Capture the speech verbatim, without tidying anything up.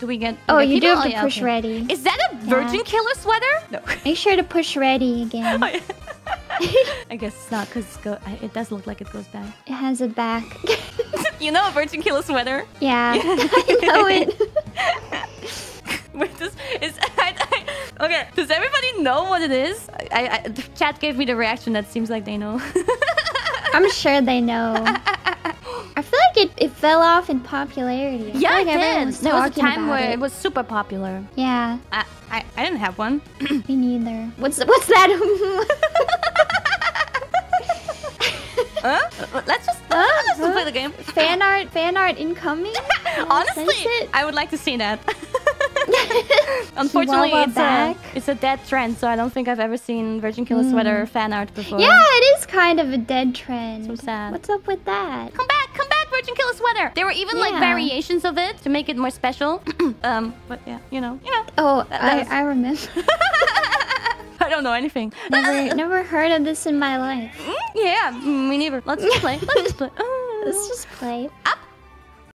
Do we get... Oh, you do have to push ready. Is that a virgin killer sweater? No. Make sure to push ready again. I guess it's not, because it does look like it goes back. It has a back. You know a virgin killer sweater? Yeah, I know it. Wait, this is... I, I, okay, does everybody know what it is? I, I, the chat gave me the reaction that seems like they know. I'm sure they know. I feel like it, it fell off in popularity. I yeah, like it did. There was a time where it. it was super popular. Yeah. I, I, I didn't have one. Me neither. What's, what's that? huh? Let's just... Uh, let's uh, play the game. Fan art, fan art incoming? Honestly, I would like to see that. Unfortunately, it's a, it's a dead trend, so I don't think I've ever seen virgin killer mm. sweater fan art before. Yeah, it is kind of a dead trend. So sad. What's up with that? Come back, come back, virgin killer sweater. There were even yeah. like variations of it to make it more special. um, but yeah, you know, you know. Oh, that, that I, was... I remember. I don't know anything. Never, never heard of this in my life. Yeah, me neither. Let's just play. Let's just play. Let's just play. Up